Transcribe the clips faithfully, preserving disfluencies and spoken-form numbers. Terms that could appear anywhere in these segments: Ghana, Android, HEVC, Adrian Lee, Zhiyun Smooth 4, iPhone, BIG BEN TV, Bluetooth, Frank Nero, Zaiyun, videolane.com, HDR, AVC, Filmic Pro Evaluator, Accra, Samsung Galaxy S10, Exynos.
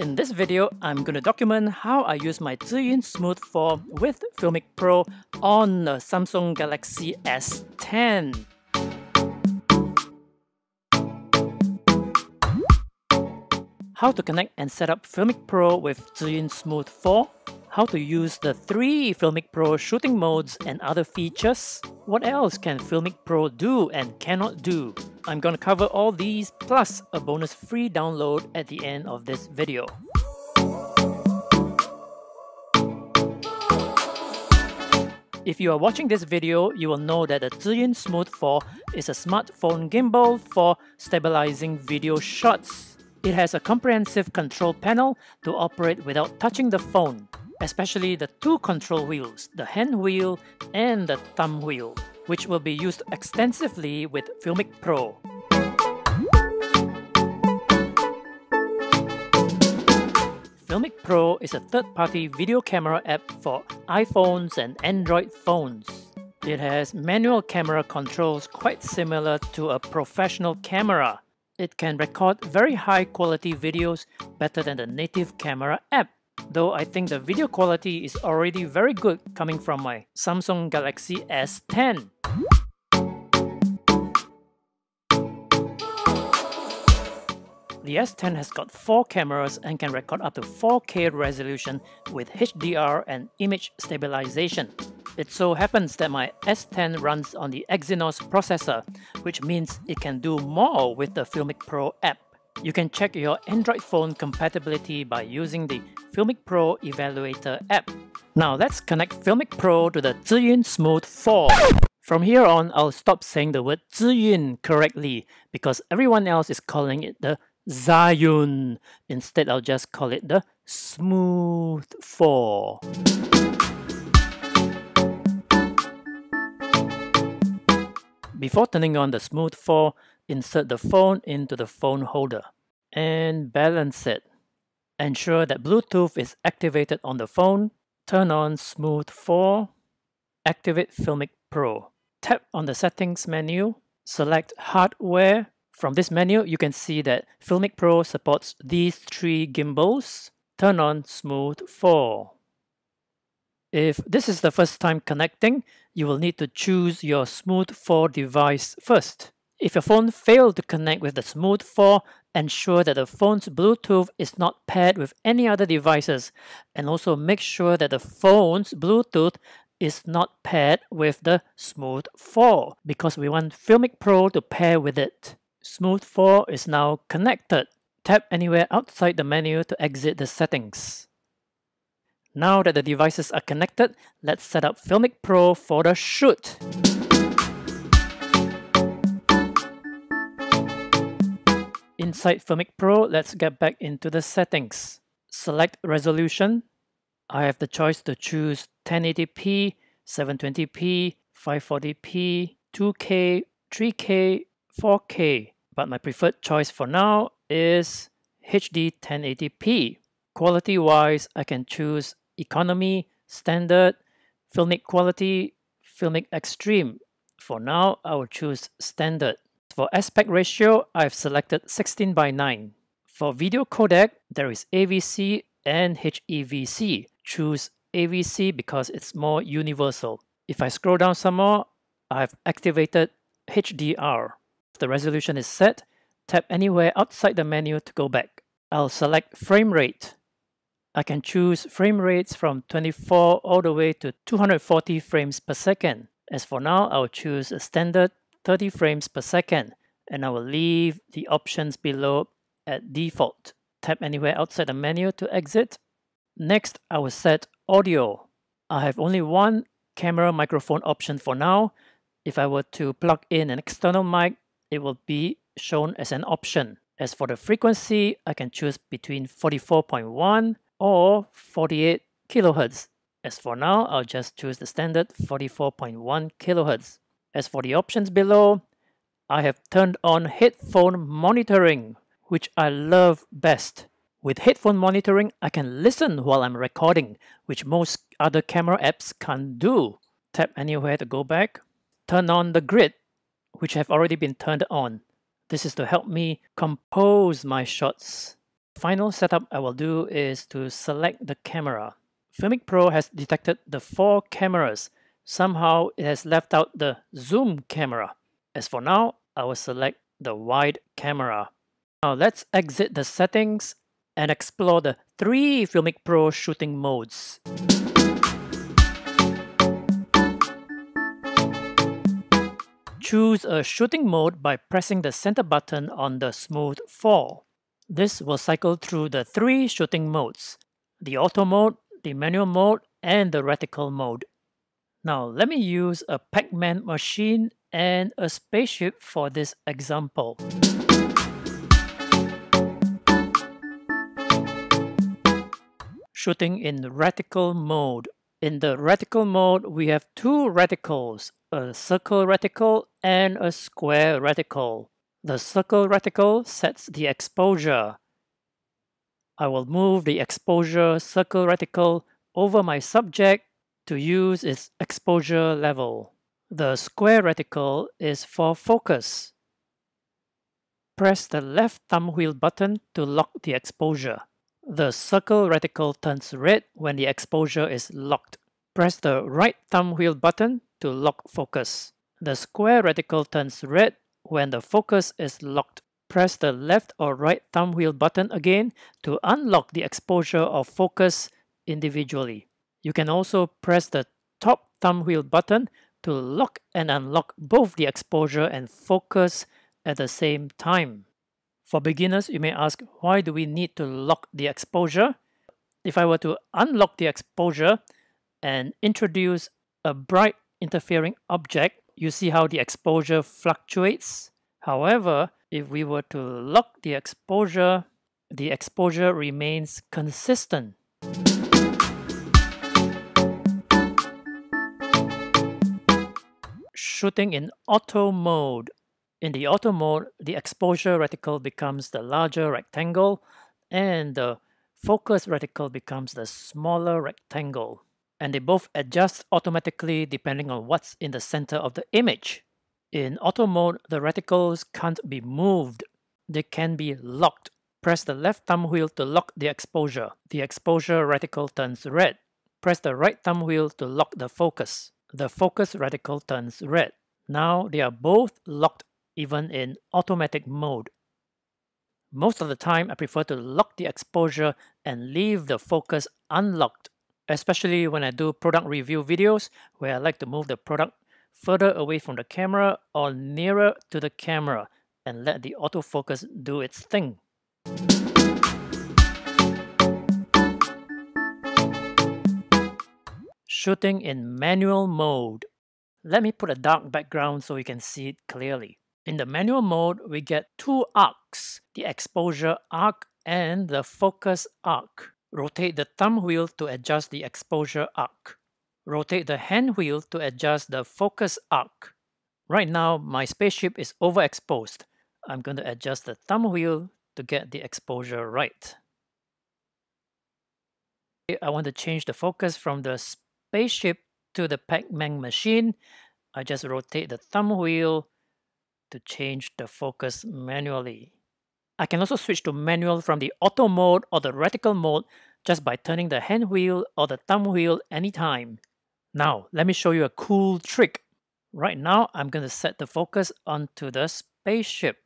In this video, I'm going to document how I use my Zhiyun Smooth four with Filmic Pro on the Samsung Galaxy S ten. How to connect and set up Filmic Pro with Zhiyun Smooth four, how to use the three Filmic Pro shooting modes and other features, what else can Filmic Pro do and cannot do. I'm gonna cover all these plus a bonus free download at the end of this video. If you are watching this video, you will know that the Zhiyun Smooth four is a smartphone gimbal for stabilizing video shots. It has a comprehensive control panel to operate without touching the phone, especially the two control wheels, the hand wheel and the thumb wheel, which will be used extensively with Filmic Pro. Filmic Pro is a third-party video camera app for iPhones and Android phones. It has manual camera controls quite similar to a professional camera. It can record very high quality videos better than the native camera app, though I think the video quality is already very good coming from my Samsung Galaxy S ten. The S ten has got four cameras and can record up to four K resolution with H D R and image stabilization. It so happens that my S ten runs on the Exynos processor, which means it can do more with the Filmic Pro app. You can check your Android phone compatibility by using the Filmic Pro Evaluator app. Now let's connect Filmic Pro to the Zhiyun Smooth four. From here on, I'll stop saying the word Zhiyun correctly because everyone else is calling it the Zaiyun. Instead, I'll just call it the Smooth four. Before turning on the Smooth four, insert the phone into the phone holder and balance it. Ensure that Bluetooth is activated on the phone. Turn on Smooth four. Activate Filmic Pro. Tap on the settings menu. Select hardware. From this menu, you can see that Filmic Pro supports these three gimbals. Turn on Smooth four. If this is the first time connecting, you will need to choose your Smooth four device first. If your phone failed to connect with the Smooth four, ensure that the phone's Bluetooth is not paired with any other devices, and also make sure that the phone's Bluetooth is not paired with the Smooth four, because we want Filmic Pro to pair with it. Smooth four is now connected. Tap anywhere outside the menu to exit the settings. Now that the devices are connected, let's set up Filmic Pro for the shoot. Inside Filmic Pro, let's get back into the settings. Select resolution. I have the choice to choose ten eighty p, seven twenty p, five forty p, two K, three K, four K. But my preferred choice for now is H D ten eighty p. Quality-wise, I can choose Economy, Standard, Filmic Quality, Filmic Extreme. For now, I will choose Standard. For aspect ratio, I've selected sixteen by nine. For video codec, there is A V C and H E V C. Choose A V C because it's more universal. If I scroll down some more, I've activated H D R. If the resolution is set, tap anywhere outside the menu to go back. I'll select frame rate. I can choose frame rates from twenty-four all the way to two hundred forty frames per second. As for now, I'll choose a standard thirty frames per second, and I will leave the options below at default. Tap anywhere outside the menu to exit. Next, I will set audio. I have only one camera microphone option for now. If I were to plug in an external mic, it will be shown as an option. As for the frequency, I can choose between forty-four point one or forty-eight kilohertz. As for now, I'll just choose the standard forty-four point one kilohertz. As for the options below, I have turned on headphone monitoring, which I love best. With headphone monitoring, I can listen while I'm recording, which most other camera apps can't do. Tap anywhere to go back. Turn on the grid, which have already been turned on. This is to help me compose my shots. Final setup I will do is to select the camera. Filmic Pro has detected the four cameras. Somehow it has left out the zoom camera. As for now, I will select the wide camera. Now let's exit the settings and explore the three Filmic Pro shooting modes. Choose a shooting mode by pressing the center button on the Smooth four. This will cycle through the three shooting modes: the auto mode, the manual mode, and the reticle mode. Now let me use a Pac-Man machine and a spaceship for this example. Shooting in reticle mode. In the reticle mode, we have two reticles, a circle reticle and a square reticle. The circle reticle sets the exposure. I will move the exposure circle reticle over my subject to use its exposure level. The square reticle is for focus. Press the left thumbwheel button to lock the exposure. The circle reticle turns red when the exposure is locked. Press the right thumbwheel button to lock focus. The square reticle turns red when the focus is locked. Press the left or right thumbwheel button again to unlock the exposure or focus individually. You can also press the top thumbwheel button to lock and unlock both the exposure and focus at the same time. For beginners, you may ask, why do we need to lock the exposure? If I were to unlock the exposure and introduce a bright interfering object, you see how the exposure fluctuates. However, if we were to lock the exposure, the exposure remains consistent. Shooting in auto mode. In the auto mode, the exposure reticle becomes the larger rectangle and the focus reticle becomes the smaller rectangle. And they both adjust automatically depending on what's in the center of the image. In auto mode, the reticles can't be moved. They can be locked. Press the left thumbwheel to lock the exposure. The exposure reticle turns red. Press the right thumbwheel to lock the focus. The focus reticle turns red. Now they are both locked even in automatic mode. Most of the time, I prefer to lock the exposure and leave the focus unlocked, especially when I do product review videos where I like to move the product further away from the camera or nearer to the camera and let the autofocus do its thing. Shooting in manual mode. Let me put a dark background so we can see it clearly. In the manual mode, we get two arcs, the exposure arc and the focus arc. Rotate the thumb wheel to adjust the exposure arc. Rotate the hand wheel to adjust the focus arc. Right now, my spaceship is overexposed. I'm going to adjust the thumb wheel to get the exposure right. I want to change the focus from the spaceship to the Pac-Man machine. I just rotate the thumb wheel to change the focus manually. I can also switch to manual from the auto mode or the reticle mode just by turning the hand wheel or the thumb wheel anytime. Now, let me show you a cool trick. Right now, I'm going to set the focus onto the spaceship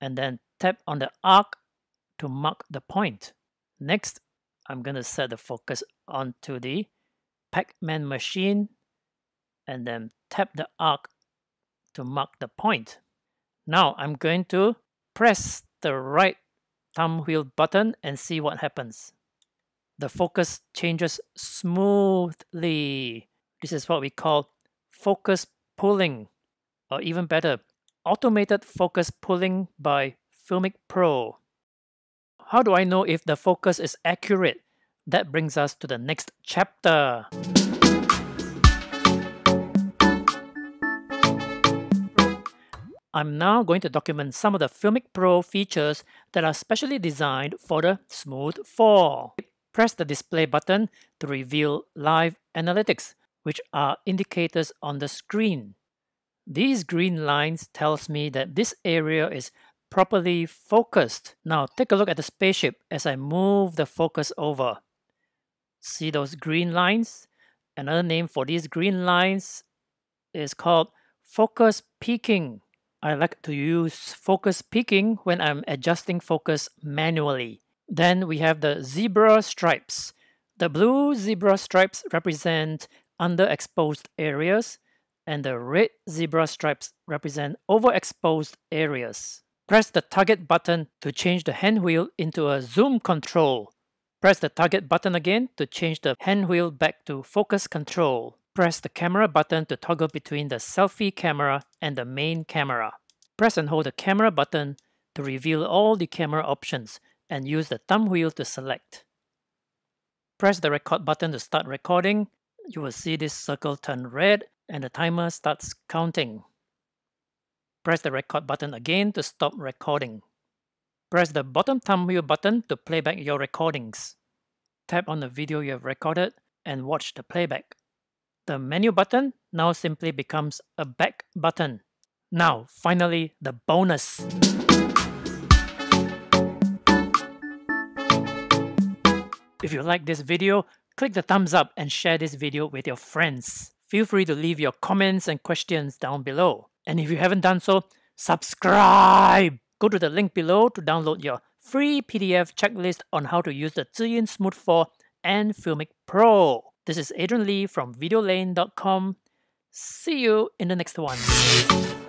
and then tap on the arc to mark the point. Next, I'm going to set the focus onto the Pac-Man machine and then tap the arc to mark the point. Now I'm going to press the right thumbwheel button and see what happens. The focus changes smoothly. This is what we call focus pulling, or even better, automated focus pulling by Filmic Pro. How do I know if the focus is accurate? That brings us to the next chapter. I'm now going to document some of the Filmic Pro features that are specially designed for the Smooth four. Press the display button to reveal live analytics, which are indicators on the screen. These green lines tells me that this area is properly focused. Now take a look at the spaceship as I move the focus over. See those green lines? Another name for these green lines is called focus peaking. I like to use focus peaking when I'm adjusting focus manually. Then we have the zebra stripes. The blue zebra stripes represent underexposed areas, and the red zebra stripes represent overexposed areas. Press the target button to change the handwheel into a zoom control. Press the target button again to change the handwheel back to focus control. Press the camera button to toggle between the selfie camera and the main camera. Press and hold the camera button to reveal all the camera options, and use the thumb wheel to select. Press the record button to start recording. You will see this circle turn red and the timer starts counting. Press the record button again to stop recording. Press the bottom thumb wheel button to play back your recordings. Tap on the video you have recorded and watch the playback. The menu button now simply becomes a back button. Now, finally, the bonus! If you like this video, click the thumbs up and share this video with your friends. Feel free to leave your comments and questions down below. And if you haven't done so, subscribe! Go to the link below to download your free P D F checklist on how to use the Zhiyun Smooth four and Filmic Pro. This is Adrian Lee from videolane dot com. See you in the next one.